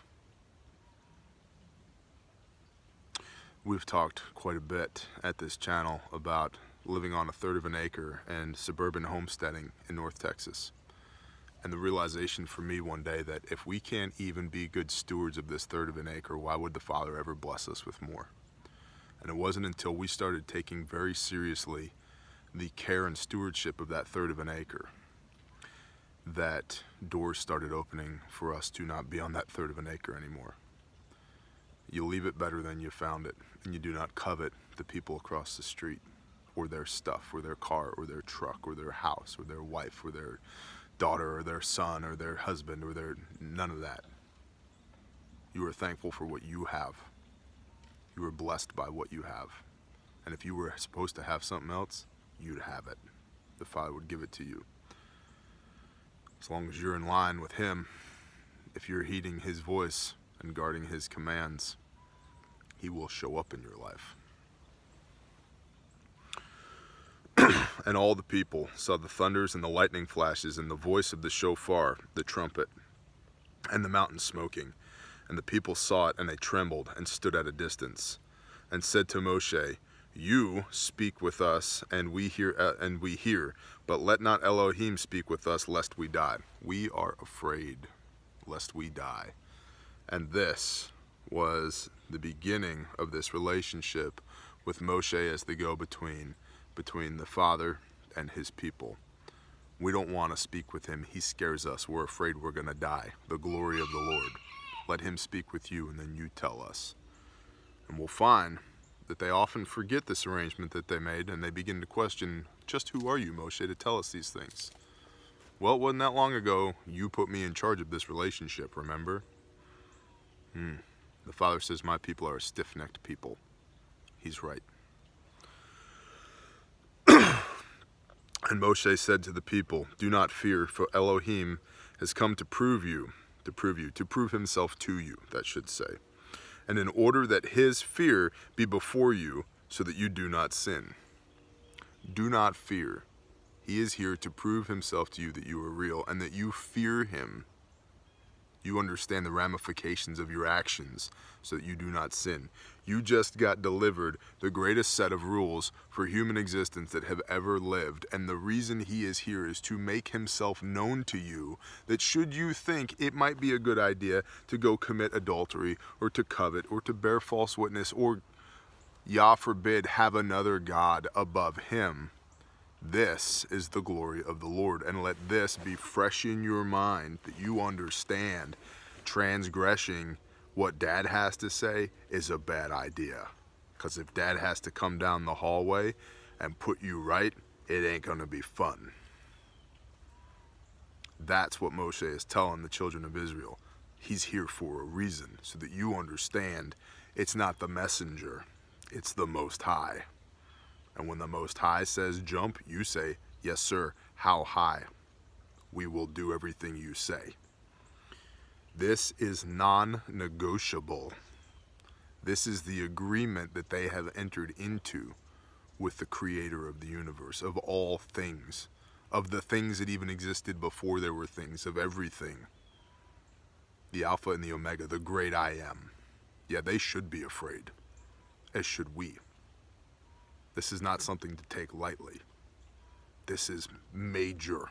We've talked quite a bit at this channel about living on a third of an acre and suburban homesteading in North Texas. And the realization for me one day that if we can't even be good stewards of this third of an acre, why would the Father ever bless us with more? And it wasn't until we started taking very seriously the care and stewardship of that third of an acre that doors started opening for us to not be on that third of an acre anymore. You leave it better than you found it, and you do not covet the people across the street or their stuff or their car or their truck or their house or their wife or their daughter or their son or their husband or their none of that. You are thankful for what you have. You are blessed by what you have. And if you were supposed to have something else, you'd have it. The Father would give it to you. As long as you're in line with Him, if you're heeding his voice and guarding his commands, he will show up in your life. And all the people saw the thunders and the lightning flashes and the voice of the shofar, the trumpet, and the mountain smoking. And the people saw it, and they trembled and stood at a distance, and said to Moshe, "You speak with us, and we hear, uh, and we hear, but let not Elohim speak with us, lest we die." We are afraid, lest we die. And this was the beginning of this relationship with Moshe as the go-between between the Father and his people. We don't want to speak with him. He scares us. We're afraid we're going to die. The glory of the Lord. Let him speak with you, and then you tell us. And we'll find that they often forget this arrangement that they made, and they begin to question, just who are you, Moshe, to tell us these things? Well, it wasn't that long ago you put me in charge of this relationship, remember? Hmm. The Father says, my people are a stiff-necked people. He's right. And Moshe said to the people, "Do not fear, for Elohim has come to prove you, to prove you, to prove himself to you, that should say. And in order that his fear be before you, so that you do not sin." Do not fear. He is here to prove himself to you that you are real and that you fear him. You understand the ramifications of your actions so that you do not sin. You just got delivered the greatest set of rules for human existence that have ever lived. And the reason he is here is to make himself known to you, that should you think it might be a good idea to go commit adultery or to covet or to bear false witness or, Yah forbid, have another God above him, this is the glory of the Lord, and let this be fresh in your mind, that you understand transgressing what Dad has to say is a bad idea. Because if Dad has to come down the hallway and put you right, it ain't going to be fun. That's what Moshe is telling the children of Israel. He's here for a reason, so that you understand it's not the messenger, it's the Most High. And when the Most High says jump, you say, yes, sir, how high? We will do everything you say. This is non-negotiable. This is the agreement that they have entered into with the creator of the universe, of all things, of the things that even existed before there were things, of everything. The Alpha and the Omega, the great I Am. Yeah, they should be afraid, as should we. This is not something to take lightly. This is major.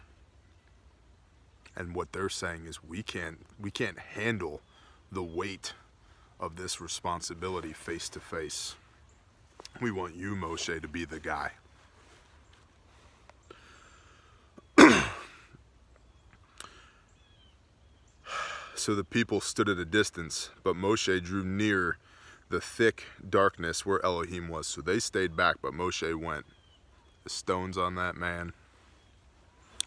And what they're saying is we can't, we can't handle the weight of this responsibility face to face. We want you, Moshe, to be the guy. So the people stood at a distance, but Moshe drew near the thick darkness where Elohim was. So they stayed back, but Moshe went. The stones on that man.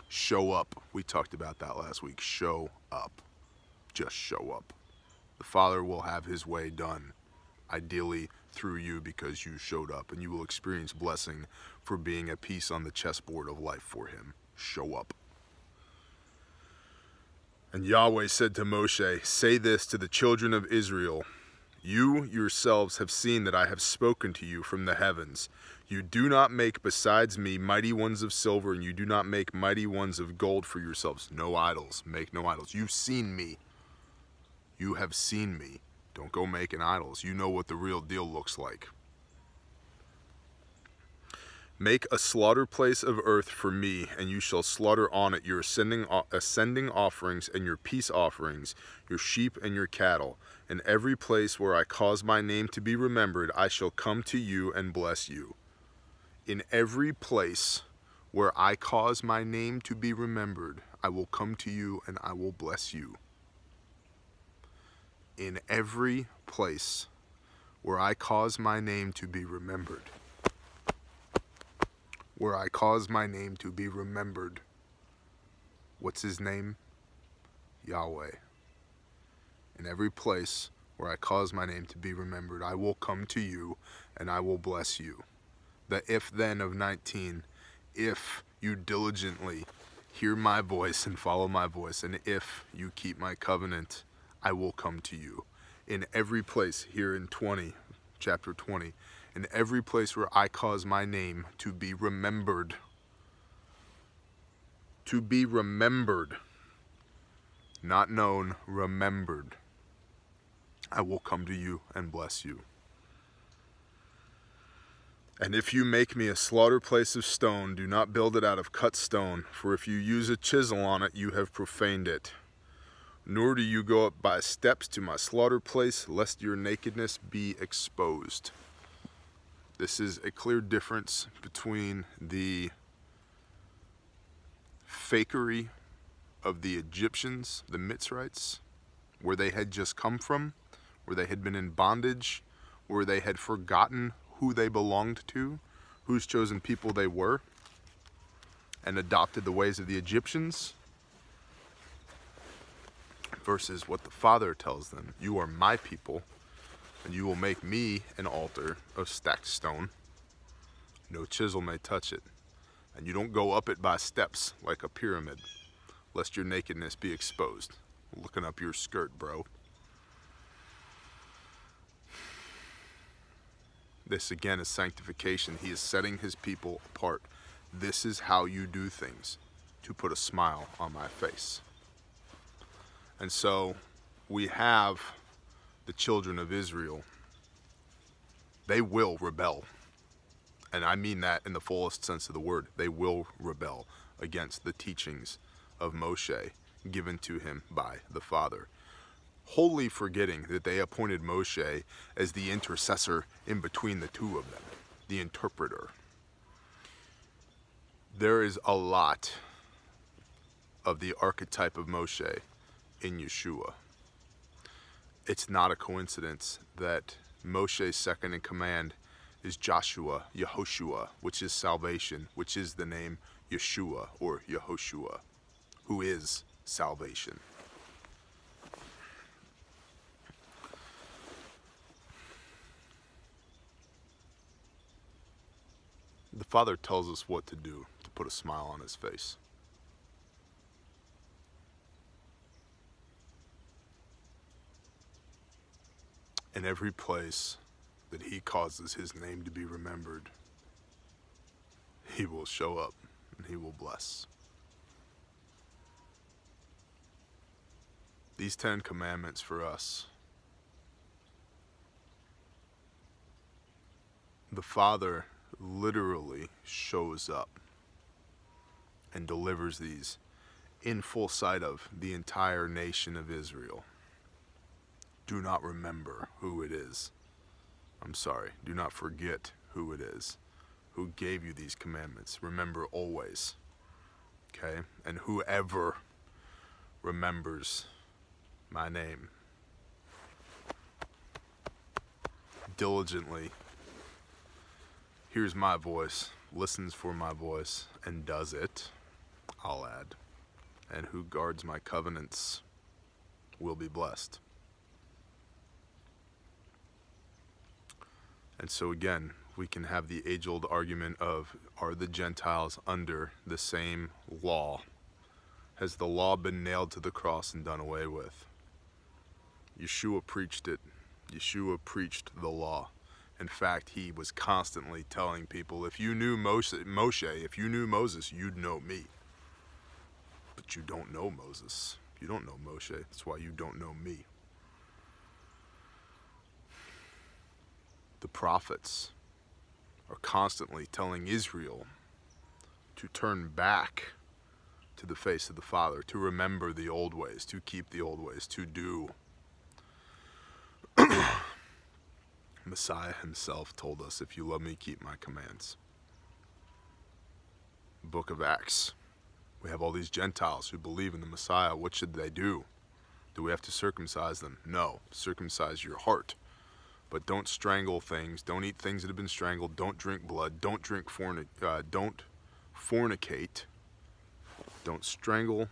Show up. We talked about that last week. Show up. Just show up. The Father will have his way done, ideally through you, because you showed up, and you will experience blessing for being a piece on the chessboard of life for him. Show up. And Yahweh said to Moshe, "Say this to the children of Israel. You yourselves have seen that I have spoken to you from the heavens. You do not make besides me mighty ones of silver, and you do not make mighty ones of gold for yourselves. No idols. Make no idols. You've seen me. You have seen me. Don't go making idols. You know what the real deal looks like. Make a slaughter place of earth for me, and you shall slaughter on it your ascending, ascending offerings and your peace offerings, your sheep and your cattle. In every place where I cause my name to be remembered, I shall come to you and bless you." In every place where I cause my name to be remembered, I will come to you and I will bless you. In every place where I cause my name to be remembered. Where I cause my name to be remembered. What's his name? Yahweh. In every place where I cause my name to be remembered, I will come to you and I will bless you. The if then of nineteen. If you diligently hear my voice and follow my voice, and if you keep my covenant, I will come to you. In every place here in twenty, chapter twenty, in every place where I cause my name to be remembered, to be remembered, not known, remembered, I will come to you and bless you. And if you make me a slaughter place of stone, do not build it out of cut stone, for if you use a chisel on it, you have profaned it. Nor do you go up by steps to my slaughter place, lest your nakedness be exposed. This is a clear difference between the fakery of the Egyptians, the Mitzrites, where they had just come from, where they had been in bondage, where they had forgotten who they belonged to, whose chosen people they were, and adopted the ways of the Egyptians, versus what the Father tells them. You are my people, and you will make me an altar of stacked stone. No chisel may touch it, and you don't go up it by steps like a pyramid, lest your nakedness be exposed. Looking up your skirt, bro. This again is sanctification. He is setting his people apart. This is how you do things, to put a smile on my face. And so we have the children of Israel. They will rebel. And I mean that in the fullest sense of the word. They will rebel against the teachings of Moshe given to him by the Father, wholly forgetting that they appointed Moshe as the intercessor in between the two of them, the interpreter. There is a lot of the archetype of Moshe in Yeshua. It's not a coincidence that Moshe's second in command is Joshua, Yehoshua, which is salvation, which is the name Yeshua or Yehoshua, who is salvation. The Father tells us what to do to put a smile on his face. In every place that he causes his name to be remembered, he will show up and he will bless. These Ten Commandments for us, the Father literally shows up and delivers these in full sight of the entire nation of Israel. Do not remember who it is. I'm sorry, do not forget who it is who gave you these commandments. Remember always, okay? And whoever remembers my name diligently, hears my voice, listens for my voice, and does it, I'll add, and who guards my covenants will be blessed. And so again, we can have the age-old argument of, are the Gentiles under the same law? Has the law been nailed to the cross and done away with? Yeshua preached it. Yeshua preached the law. In fact, he was constantly telling people, if you knew Moshe, Moshe, if you knew Moses, you'd know me. But you don't know Moses. You don't know Moshe. That's why you don't know me. The prophets are constantly telling Israel to turn back to the face of the Father, to remember the old ways, to keep the old ways, to do. Messiah himself told us, if you love me, keep my commands. Book of Acts. We have all these Gentiles who believe in the Messiah. What should they do? Do we have to circumcise them? No. Circumcise your heart. But don't strangle things. Don't eat things that have been strangled. Don't drink blood. Don't drink fornic uh, don't fornicate. Don't strangle.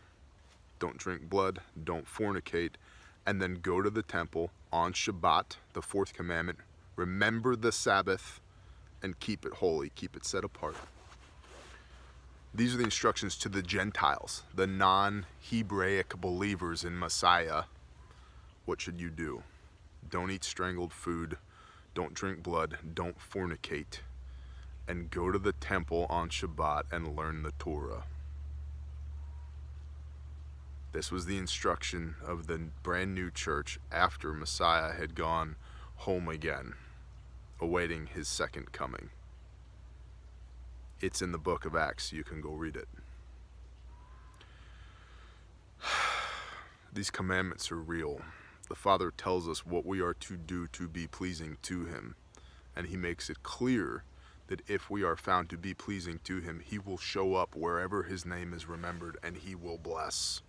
Don't drink blood. Don't fornicate. And then go to the temple on Shabbat, the fourth commandment. Remember the Sabbath and keep it holy, keep it set apart. These are the instructions to the Gentiles, the non-Hebraic believers in Messiah. What should you do? Don't eat strangled food, don't drink blood, don't fornicate, and go to the temple on Shabbat and learn the Torah. This was the instruction of the brand new church after Messiah had gone home again, awaiting his second coming. It's in the book of Acts. You can go read it. These commandments are real. The Father tells us what we are to do to be pleasing to him, and he makes it clear that if we are found to be pleasing to him, he will show up wherever his name is remembered, and he will bless.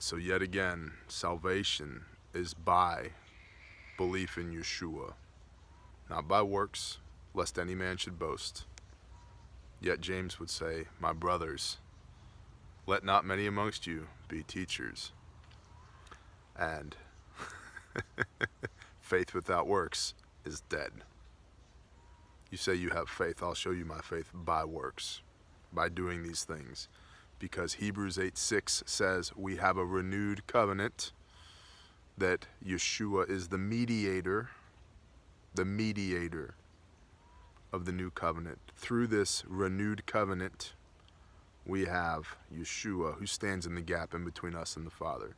So yet again, salvation is by belief in Yeshua, not by works, lest any man should boast. Yet James would say, my brothers, let not many amongst you be teachers. And faith without works is dead. You say you have faith, I'll show you my faith by works, by doing these things. Because Hebrews eight six says we have a renewed covenant, that Yeshua is the mediator, the mediator of the new covenant. Through this renewed covenant, we have Yeshua, who stands in the gap in between us and the Father.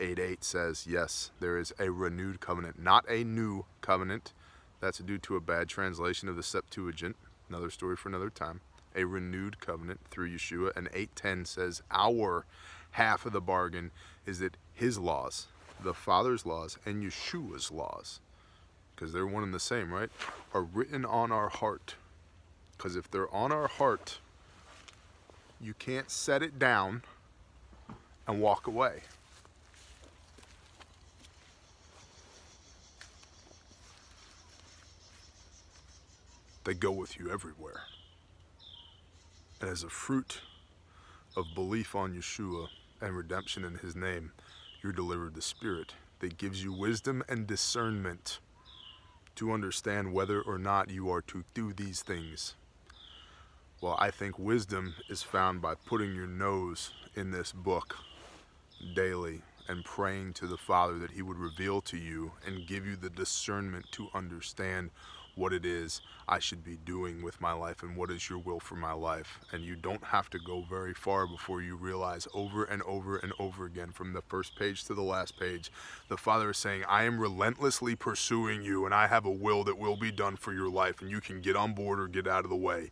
eight eight says, yes, there is a renewed covenant, not a new covenant. That's due to a bad translation of the Septuagint. Another story for another time. A renewed covenant through Yeshua. And eight ten says our half of the bargain is that his laws, the Father's laws, and Yeshua's laws, because they're one and the same, right, are written on our heart. Because if they're on our heart, you can't set it down and walk away. They go with you everywhere. And as a fruit of belief on Yeshua and redemption in his name, you're delivered the Spirit that gives you wisdom and discernment to understand whether or not you are to do these things. Well, I think wisdom is found by putting your nose in this book daily and praying to the Father that he would reveal to you and give you the discernment to understand what it is I should be doing with my life and what is your will for my life. And you don't have to go very far before you realize over and over and over again, from the first page to the last page, the Father is saying, I am relentlessly pursuing you, and I have a will that will be done for your life, and you can get on board or get out of the way.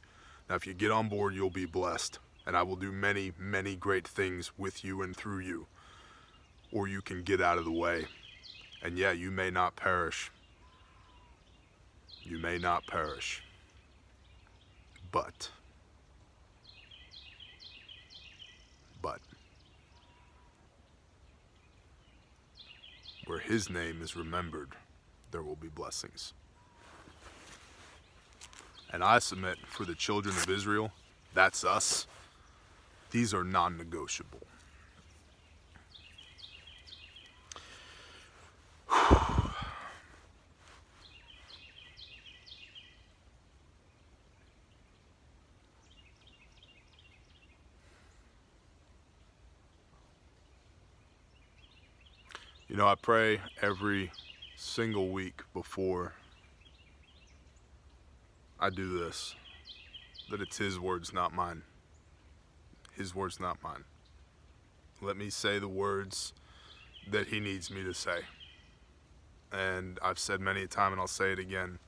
Now, if you get on board, you'll be blessed, and I will do many, many great things with you and through you. Or you can get out of the way, and yeah, you may not perish. You may not perish, but, but, where his name is remembered, there will be blessings. And I submit for the children of Israel, that's us, these are non-negotiable. You know, I pray every single week before I do this, that it's his words, not mine. His words, not mine. Let me say the words that he needs me to say. And I've said many a time, and I'll say it again,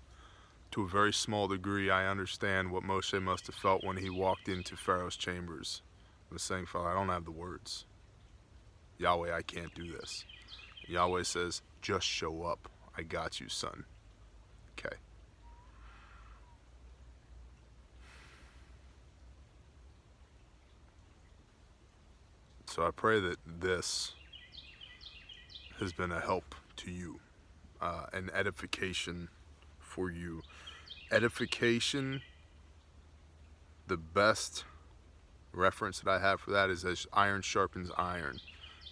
to a very small degree, I understand what Moshe must have felt when he walked into Pharaoh's chambers. I was saying, Father, I don't have the words. Yahweh, I can't do this. Yahweh says, just show up. I got you, son. Okay. So I pray that this has been a help to you, uh, an edification for you. Edification, the best reference that I have for that is as iron sharpens iron.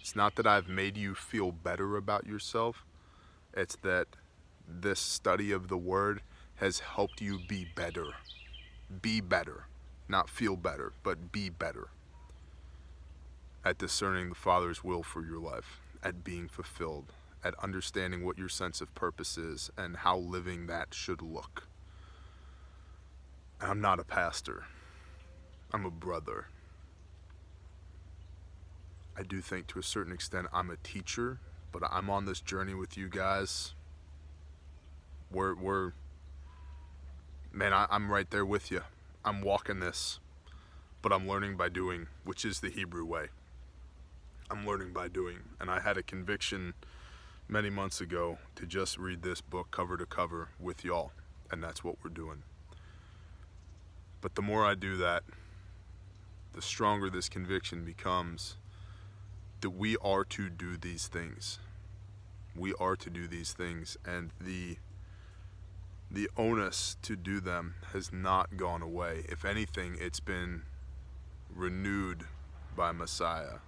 It's not that I've made you feel better about yourself. It's that this study of the Word has helped you be better. Be better. Not feel better, but be better at discerning the Father's will for your life, at being fulfilled, at understanding what your sense of purpose is and how living that should look. I'm not a pastor. I'm a brother. I do think to a certain extent I'm a teacher, but I'm on this journey with you guys. We're, we're man, I, I'm right there with you. I'm walking this, but I'm learning by doing, which is the Hebrew way. I'm learning by doing. And I had a conviction many months ago to just read this book cover to cover with y'all, and that's what we're doing. But the more I do that, the stronger this conviction becomes that we are to do these things. We are to do these things, and the The onus to do them has not gone away. If anything, it's been renewed by Messiah,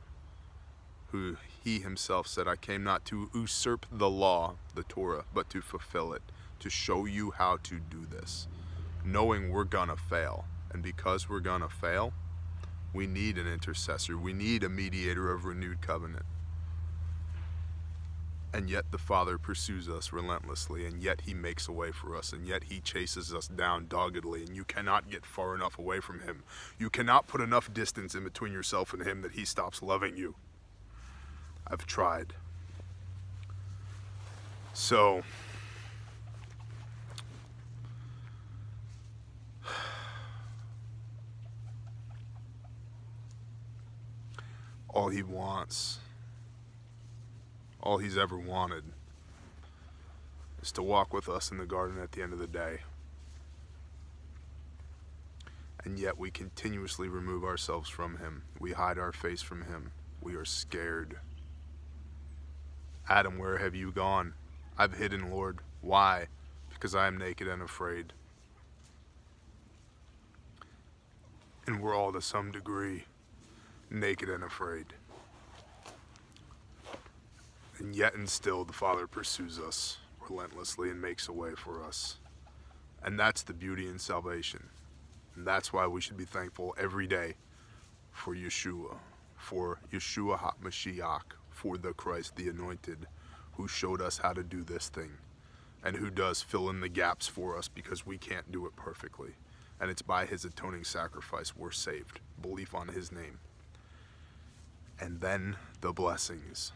who he himself said, I came not to usurp the law, the Torah, but to fulfill it, to show you how to do this, knowing we're gonna fail. And because we're gonna fail, we need an intercessor. We need a mediator of renewed covenant. And yet the Father pursues us relentlessly, and yet he makes a way for us, and yet he chases us down doggedly, and you cannot get far enough away from him. You cannot put enough distance in between yourself and him that he stops loving you. I've tried. So, all he wants, all he's ever wanted, is to walk with us in the garden at the end of the day. And yet we continuously remove ourselves from him. We hide our face from him. We are scared. Adam, where have you gone? I've hidden, Lord. Why? Because I am naked and afraid. And we're all to some degree naked and afraid. And yet and still the Father pursues us relentlessly and makes a way for us. And that's the beauty in salvation. And that's why we should be thankful every day for Yeshua, for Yeshua HaMashiach, for the Christ, the Anointed, who showed us how to do this thing and who does fill in the gaps for us because we can't do it perfectly. And it's by his atoning sacrifice we're saved. Belief on his name. And then the blessings.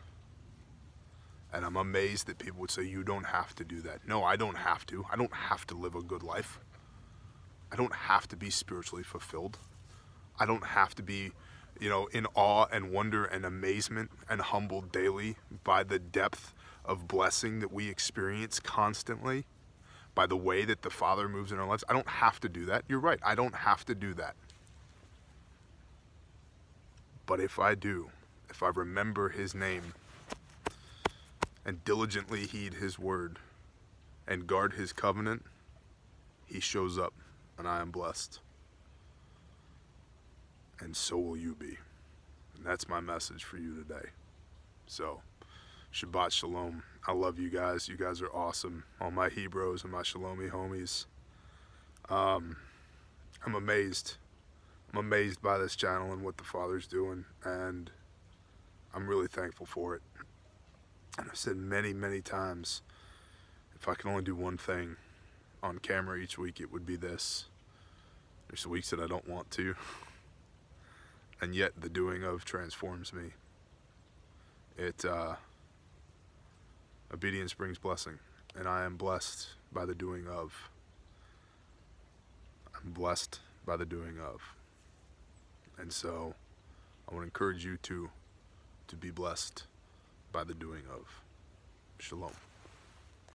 And I'm amazed that people would say, you don't have to do that. No, I don't have to. I don't have to live a good life. I don't have to be spiritually fulfilled. I don't have to be, you know, in awe and wonder and amazement and humbled daily by the depth of blessing that we experience constantly, by the way that the Father moves in our lives. I don't have to do that. You're right. I don't have to do that. But if I do, if I remember his name, and diligently heed his word and guard his covenant, he shows up and I am blessed. And so will you be. And that's my message for you today. So, Shabbat Shalom. I love you guys. You guys are awesome. All my Hebrews and my Shalomi homies. Um, I'm amazed. I'm amazed by this channel and what the Father's doing. And I'm really thankful for it. And I've said many, many times, if I could only do one thing on camera each week, it would be this. There's weeks that I don't want to. And yet the doing of transforms me. It, uh, obedience brings blessing. And I am blessed by the doing of. I'm blessed by the doing of. And so I want to encourage you to, to be blessed by the doing of. Shalom.